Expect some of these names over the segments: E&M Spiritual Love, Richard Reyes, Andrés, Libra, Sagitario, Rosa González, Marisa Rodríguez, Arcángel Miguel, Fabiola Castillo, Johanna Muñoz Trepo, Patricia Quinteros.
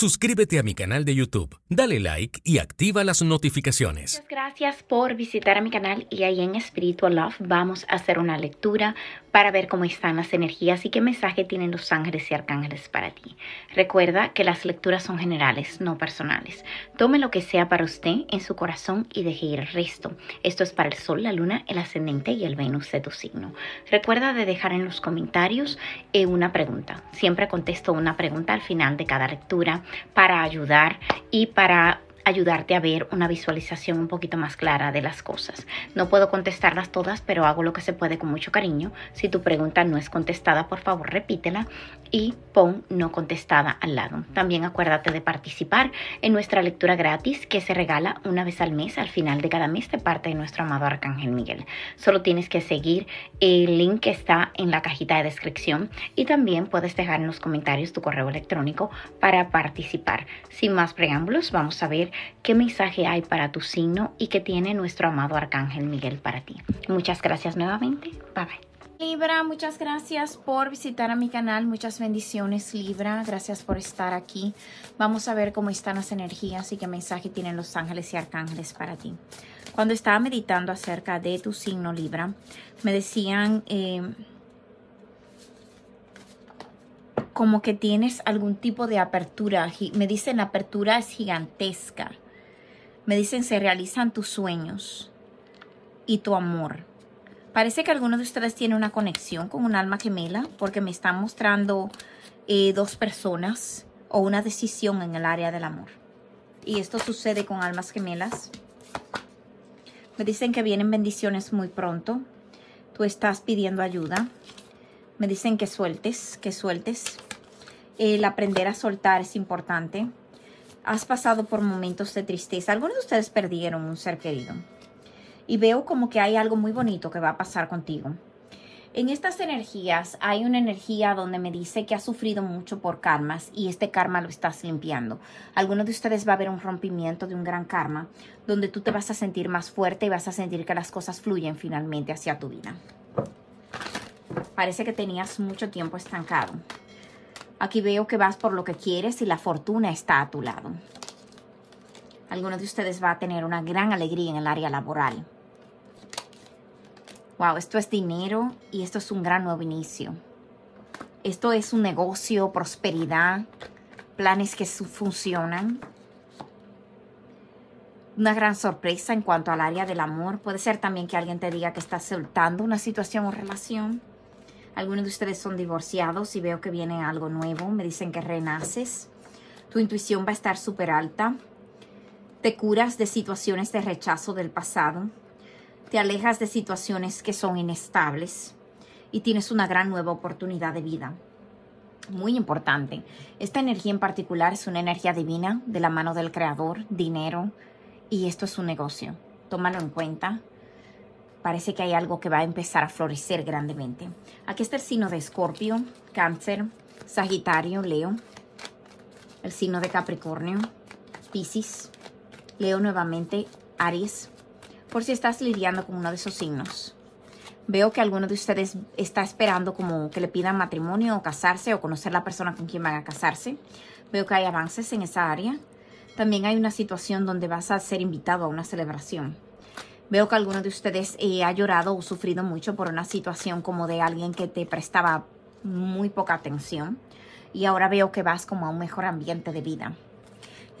suscríbete a mi canal de YouTube, dale like y activa las notificaciones. Muchas gracias por visitar mi canal y ahí en E&M Spiritual Love vamos a hacer una lectura para ver cómo están las energías y qué mensaje tienen los ángeles y arcángeles para ti. Recuerda que las lecturas son generales, no personales. Tome lo que sea para usted en su corazón y deje ir el resto. Esto es para el sol, la luna, el ascendente y el Venus de tu signo. Recuerda de dejar en los comentarios una pregunta. Siempre contesto una pregunta al final de cada lectura para ayudar y para ayudarte a ver una visualización un poquito más clara de las cosas. No puedo contestarlas todas, pero hago lo que se puede con mucho cariño. Si tu pregunta no es contestada, por favor repítela y pon no contestada al lado. También acuérdate de participar en nuestra lectura gratis que se regala una vez al mes, al final de cada mes, de parte de nuestro amado Arcángel Miguel. Solo tienes que seguir el link que está en la cajita de descripción y también puedes dejar en los comentarios tu correo electrónico para participar. Sin más preámbulos, vamos a ver qué mensaje hay para tu signo y qué tiene nuestro amado Arcángel Miguel para ti. Muchas gracias nuevamente. Bye bye. Libra, muchas gracias por visitar a mi canal. Muchas bendiciones, Libra. Gracias por estar aquí. Vamos a ver cómo están las energías y qué mensaje tienen los ángeles y arcángeles para ti. Cuando estaba meditando acerca de tu signo, Libra, me decían como que tienes algún tipo de apertura. Me dicen la apertura es gigantesca. Me dicen se realizan tus sueños y tu amor. Parece que alguno de ustedes tiene una conexión con un alma gemela porque me están mostrando dos personas o una decisión en el área del amor. Y esto sucede con almas gemelas. Me dicen que vienen bendiciones muy pronto. Tú estás pidiendo ayuda. Me dicen que sueltes, que sueltes. El aprender a soltar es importante. Has pasado por momentos de tristeza. Algunos de ustedes perdieron un ser querido. Y veo como que hay algo muy bonito que va a pasar contigo. En estas energías hay una energía donde me dice que has sufrido mucho por karmas y este karma lo estás limpiando. Algunos de ustedes va a haber un rompimiento de un gran karma donde tú te vas a sentir más fuerte y vas a sentir que las cosas fluyen finalmente hacia tu vida. Parece que tenías mucho tiempo estancado. Aquí veo que vas por lo que quieres y la fortuna está a tu lado. Algunos de ustedes va a tener una gran alegría en el área laboral. Wow, esto es dinero y esto es un gran nuevo inicio. Esto es un negocio, prosperidad, planes que funcionan. Una gran sorpresa en cuanto al área del amor. Puede ser también que alguien te diga que estás soltando una situación o relación. Algunos de ustedes son divorciados y veo que viene algo nuevo. Me dicen que renaces. Tu intuición va a estar súper alta. Te curas de situaciones de rechazo del pasado. Te alejas de situaciones que son inestables. Y tienes una gran nueva oportunidad de vida. Muy importante. Esta energía en particular es una energía divina, de la mano del Creador, dinero. Y esto es un negocio. Tómalo en cuenta. Parece que hay algo que va a empezar a florecer grandemente. Aquí está el signo de Escorpio, Cáncer, Sagitario, Leo. El signo de Capricornio, Piscis, Leo nuevamente, Aries. Por si estás lidiando con uno de esos signos. Veo que alguno de ustedes está esperando como que le pidan matrimonio o casarse o conocer la persona con quien van a casarse. Veo que hay avances en esa área. También hay una situación donde vas a ser invitado a una celebración. Veo que alguno de ustedes ha llorado o sufrido mucho por una situación como de alguien que te prestaba muy poca atención. Y ahora veo que vas como a un mejor ambiente de vida.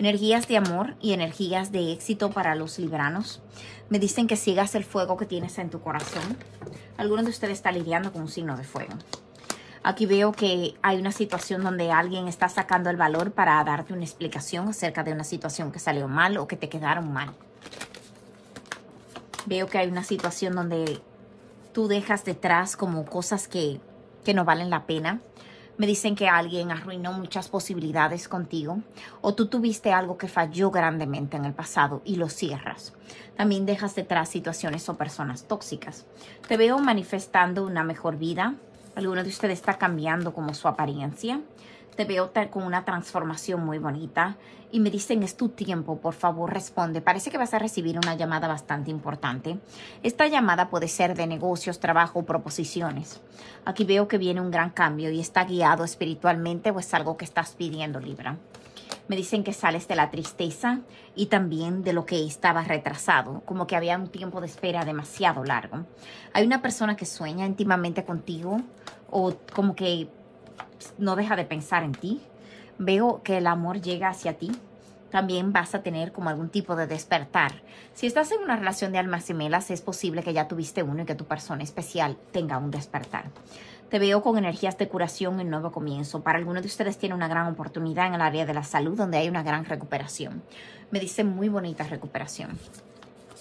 Energías de amor y energías de éxito para los libranos. Me dicen que sigas el fuego que tienes en tu corazón. Alguno de ustedes está lidiando con un signo de fuego. Aquí veo que hay una situación donde alguien está sacando el valor para darte una explicación acerca de una situación que salió mal o que te quedaron mal. Veo que hay una situación donde tú dejas detrás como cosas que no valen la pena. Me dicen que alguien arruinó muchas posibilidades contigo. O tú tuviste algo que falló grandemente en el pasado y lo cierras. También dejas detrás situaciones o personas tóxicas. Te veo manifestando una mejor vida. Alguno de ustedes está cambiando como su apariencia. Te veo con una transformación muy bonita y me dicen es tu tiempo, por favor responde. Parece que vas a recibir una llamada bastante importante. Esta llamada puede ser de negocios, trabajo, proposiciones. Aquí veo que viene un gran cambio y está guiado espiritualmente o es algo que estás pidiendo, Libra. Me dicen que sales de la tristeza y también de lo que estaba retrasado, como que había un tiempo de espera demasiado largo. Hay una persona que sueña íntimamente contigo o como que no deja de pensar en ti. Veo que el amor llega hacia ti. También vas a tener como algún tipo de despertar. Si estás en una relación de almas gemelas, es posible que ya tuviste uno y que tu persona especial tenga un despertar. Te veo con energías de curación y nuevo comienzo. Para algunos de ustedes tiene una gran oportunidad en el área de la salud, donde hay una gran recuperación. Me dice muy bonita recuperación.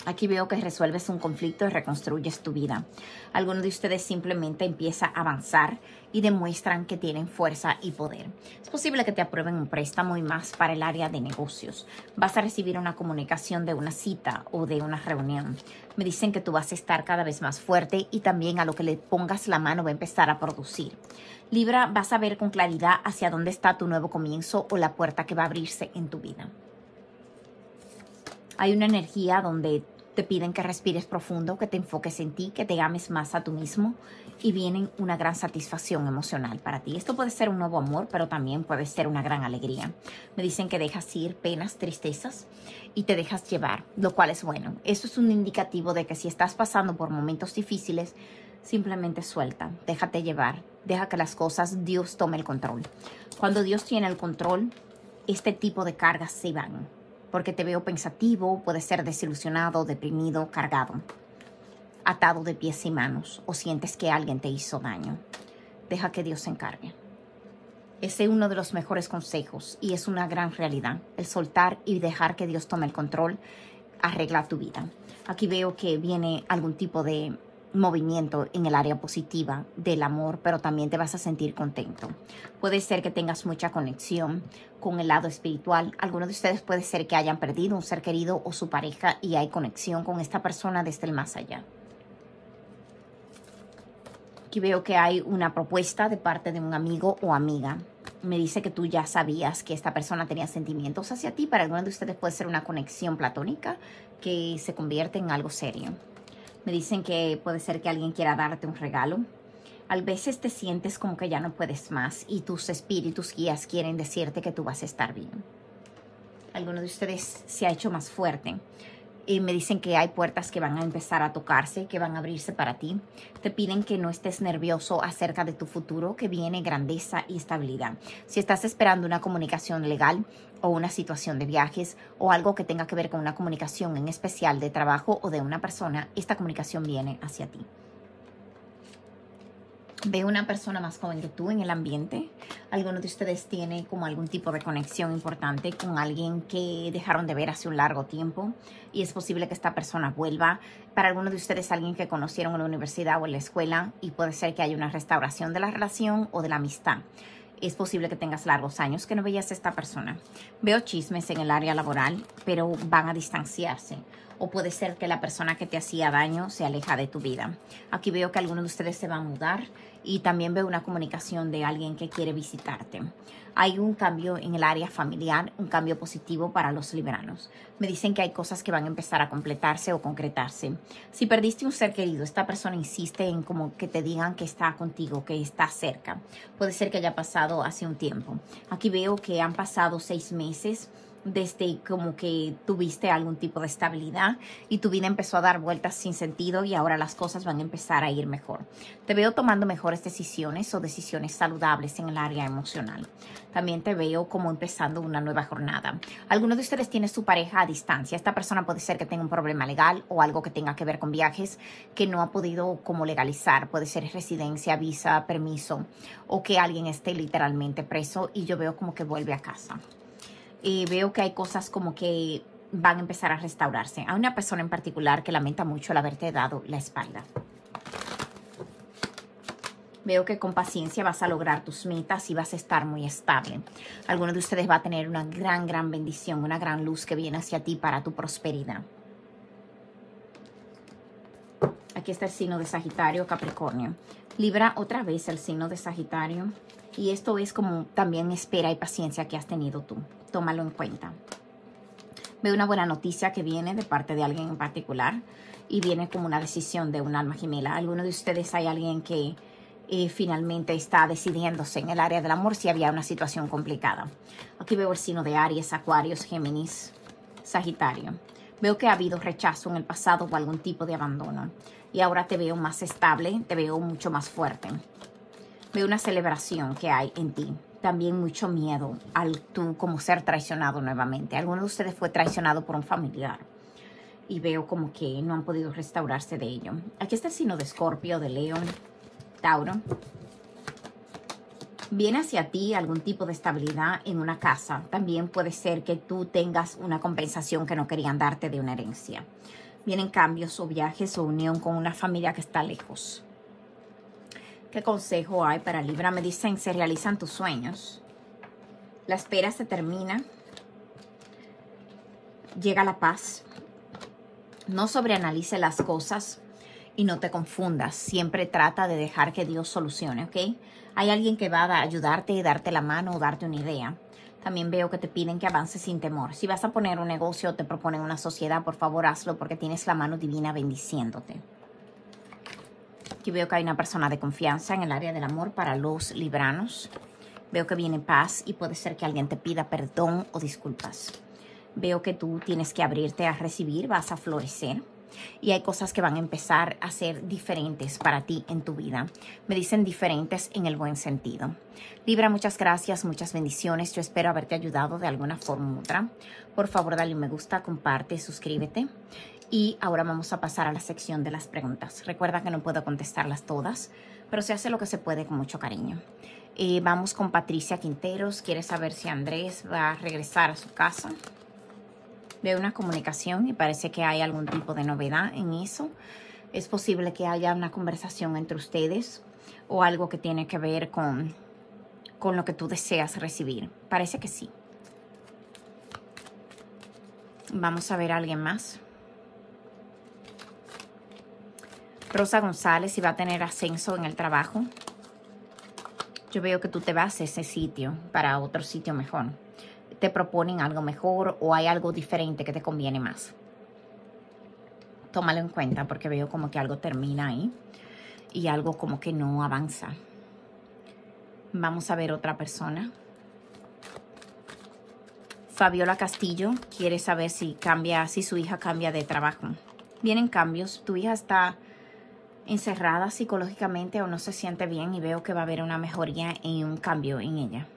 Aquí veo que resuelves un conflicto y reconstruyes tu vida. Algunos de ustedes simplemente empiezan a avanzar y demuestran que tienen fuerza y poder. Es posible que te aprueben un préstamo y más para el área de negocios. Vas a recibir una comunicación de una cita o de una reunión. Me dicen que tú vas a estar cada vez más fuerte y también a lo que le pongas la mano va a empezar a producir. Libra, vas a ver con claridad hacia dónde está tu nuevo comienzo o la puerta que va a abrirse en tu vida. Hay una energía donde te piden que respires profundo, que te enfoques en ti, que te ames más a tú mismo y viene una gran satisfacción emocional para ti. Esto puede ser un nuevo amor, pero también puede ser una gran alegría. Me dicen que dejas ir penas, tristezas y te dejas llevar, lo cual es bueno. Eso es un indicativo de que si estás pasando por momentos difíciles, simplemente suelta, déjate llevar, deja que las cosas, Dios tome el control. Cuando Dios tiene el control, este tipo de cargas se van. Porque te veo pensativo, puedes ser desilusionado, deprimido, cargado, atado de pies y manos o sientes que alguien te hizo daño. Deja que Dios se encargue. Ese es uno de los mejores consejos y es una gran realidad. El soltar y dejar que Dios tome el control arregla tu vida. Aquí veo que viene algún tipo de movimiento en el área positiva del amor, pero también te vas a sentir contento. Puede ser que tengas mucha conexión con el lado espiritual. Algunos de ustedes puede ser que hayan perdido un ser querido o su pareja y hay conexión con esta persona desde el más allá. Aquí veo que hay una propuesta de parte de un amigo o amiga. Me dice que tú ya sabías que esta persona tenía sentimientos hacia ti. Para algunos de ustedes puede ser una conexión platónica que se convierte en algo serio. Me dicen que puede ser que alguien quiera darte un regalo. A veces te sientes como que ya no puedes más y tus espíritus guías quieren decirte que tú vas a estar bien. Alguno de ustedes se ha hecho más fuerte. Y me dicen que hay puertas que van a empezar a tocarse, que van a abrirse para ti. Te piden que no estés nervioso acerca de tu futuro, que viene grandeza y estabilidad. Si estás esperando una comunicación legal o una situación de viajes o algo que tenga que ver con una comunicación en especial de trabajo o de una persona, esta comunicación viene hacia ti. Veo una persona más joven que tú en el ambiente. Algunos de ustedes tienen como algún tipo de conexión importante con alguien que dejaron de ver hace un largo tiempo y es posible que esta persona vuelva. Para algunos de ustedes, alguien que conocieron en la universidad o en la escuela y puede ser que haya una restauración de la relación o de la amistad. Es posible que tengas largos años que no veas a esta persona. Veo chismes en el área laboral, pero van a distanciarse. O puede ser que la persona que te hacía daño se aleja de tu vida. Aquí veo que algunos de ustedes se van a mudar y también veo una comunicación de alguien que quiere visitarte. Hay un cambio en el área familiar, un cambio positivo para los libranos. Me dicen que hay cosas que van a empezar a completarse o concretarse. Si perdiste un ser querido, esta persona insiste en como que te digan que está contigo, que está cerca. Puede ser que haya pasado hace un tiempo. Aquí veo que han pasado 6 meses. Desde como que tuviste algún tipo de estabilidad y tu vida empezó a dar vueltas sin sentido y ahora las cosas van a empezar a ir mejor. Te veo tomando mejores decisiones o decisiones saludables en el área emocional. También te veo como empezando una nueva jornada. Algunos de ustedes tienen su pareja a distancia. Esta persona puede ser que tenga un problema legal o algo que tenga que ver con viajes que no ha podido como legalizar. Puede ser residencia, visa, permiso o que alguien esté literalmente preso y yo veo como que vuelve a casa. Veo que hay cosas como que van a empezar a restaurarse. Hay una persona en particular que lamenta mucho el haberte dado la espalda. Veo que con paciencia vas a lograr tus metas y vas a estar muy estable. Alguno de ustedes va a tener una gran bendición, una gran luz que viene hacia ti para tu prosperidad. Aquí está el signo de Sagitario, Capricornio. Libra, otra vez el signo de Sagitario. Y esto es como también espera y paciencia que has tenido tú. Tómalo en cuenta. Veo una buena noticia que viene de parte de alguien en particular y viene como una decisión de un alma gemela. Algunos de ustedes hay alguien que finalmente está decidiéndose en el área del amor si había una situación complicada. Aquí veo el signo de Aries, Acuarios, Géminis, Sagitario. Veo que ha habido rechazo en el pasado o algún tipo de abandono. Y ahora te veo más estable, te veo mucho más fuerte. Veo una celebración que hay en ti. También mucho miedo al tú como ser traicionado nuevamente. Alguno de ustedes fue traicionado por un familiar. Y veo como que no han podido restaurarse de ello. Aquí está el signo de Escorpio, de León, Tauro. Viene hacia ti algún tipo de estabilidad en una casa. También puede ser que tú tengas una compensación que no querían darte de una herencia. Vienen cambios o viajes o unión con una familia que está lejos. ¿Qué consejo hay para Libra? Me dicen, se realizan tus sueños. La espera se termina. Llega la paz. No sobreanalice las cosas y no te confundas. Siempre trata de dejar que Dios solucione, ¿ok? Hay alguien que va a ayudarte y darte la mano o darte una idea. También veo que te piden que avances sin temor. Si vas a poner un negocio o te proponen una sociedad, por favor hazlo porque tienes la mano divina bendiciéndote. Aquí veo que hay una persona de confianza en el área del amor para los libranos. Veo que viene paz y puede ser que alguien te pida perdón o disculpas. Veo que tú tienes que abrirte a recibir, vas a florecer y hay cosas que van a empezar a ser diferentes para ti en tu vida. Me dicen diferentes en el buen sentido. Libra, muchas gracias, muchas bendiciones. Yo espero haberte ayudado de alguna forma u otra. Por favor, dale un me gusta, comparte, suscríbete. Y ahora vamos a pasar a la sección de las preguntas. Recuerda que no puedo contestarlas todas, pero se hace lo que se puede con mucho cariño. Vamos con Patricia Quinteros. Quiere saber si Andrés va a regresar a su casa. Veo una comunicación y parece que hay algún tipo de novedad en eso. Es posible que haya una conversación entre ustedes o algo que tiene que ver con lo que tú deseas recibir. Parece que sí. Vamos a ver a alguien más. Rosa González, si va a tener ascenso en el trabajo. Yo veo que tú te vas a ese sitio para otro sitio mejor. Te proponen algo mejor o hay algo diferente que te conviene más. Tómalo en cuenta porque veo como que algo termina ahí y algo como que no avanza. Vamos a ver otra persona. Fabiola Castillo quiere saber si su hija cambia de trabajo. Vienen cambios. Tu hija está encerrada psicológicamente o no se siente bien y veo que va a haber una mejoría y un cambio en ella.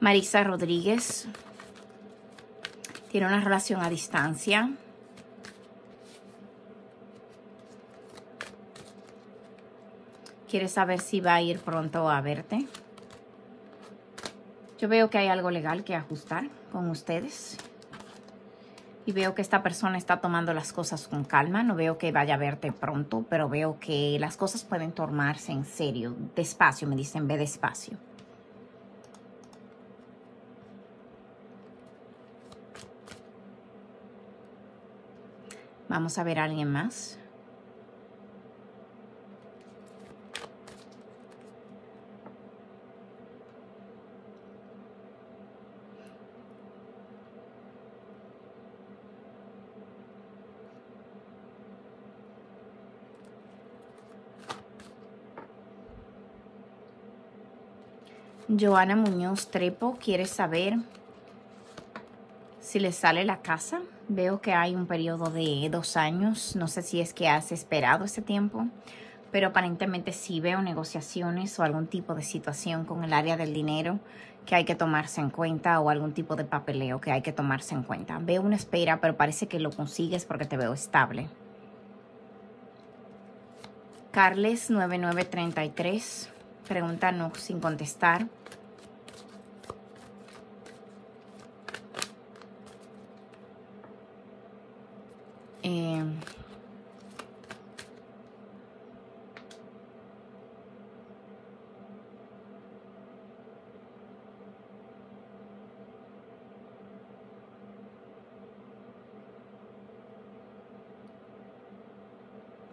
Marisa Rodríguez tiene una relación a distancia. Quiere saber si va a ir pronto a verte. Yo veo que hay algo legal que ajustar con ustedes. Y veo que esta persona está tomando las cosas con calma. No veo que vaya a verte pronto, pero veo que las cosas pueden tomarse en serio. Despacio, me dicen, ve despacio. Vamos a ver a alguien más. Johanna Muñoz Trepo quiere saber si le sale la casa. Veo que hay un periodo de 2 años. No sé si es que has esperado ese tiempo, pero aparentemente sí veo negociaciones o algún tipo de situación con el área del dinero que hay que tomarse en cuenta o algún tipo de papeleo que hay que tomarse en cuenta. Veo una espera, pero parece que lo consigues porque te veo estable. Carles 9933 pregunta no sin contestar.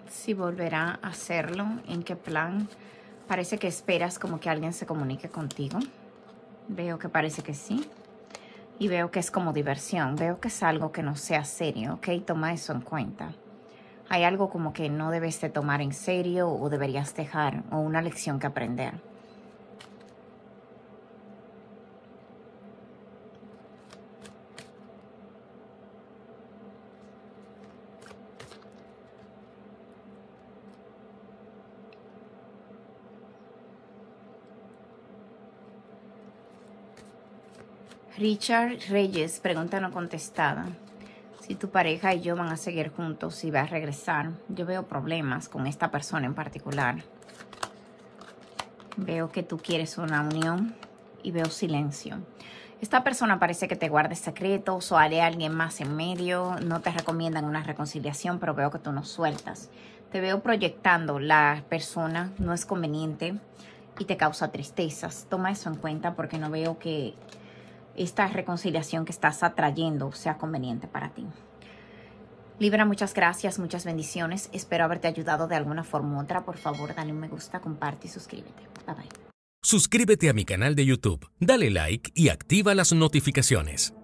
Si volverá a hacerlo, ¿en qué plan? Parece que esperas como que alguien se comunique contigo. Veo que parece que sí. Y veo que es como diversión. Veo que es algo que no sea serio, ¿ok? Toma eso en cuenta. hay algo como que no debes de tomar en serio o deberías dejar, o una lección que aprender. Richard Reyes, pregunta no contestada. Si tu pareja y yo van a seguir juntos y va a regresar. Yo veo problemas con esta persona en particular. Veo que tú quieres una unión y veo silencio. Esta persona parece que te guarde secretos o haré a alguien más en medio. No te recomiendan una reconciliación, pero veo que tú no sueltas. Te veo proyectando la persona, no es conveniente y te causa tristezas. Toma eso en cuenta porque no veo que esta reconciliación que estás atrayendo sea conveniente para ti. Libra, muchas gracias, muchas bendiciones. Espero haberte ayudado de alguna forma u otra. Por favor, dale un me gusta, comparte y suscríbete. Bye bye. Suscríbete a mi canal de YouTube, dale like y activa las notificaciones.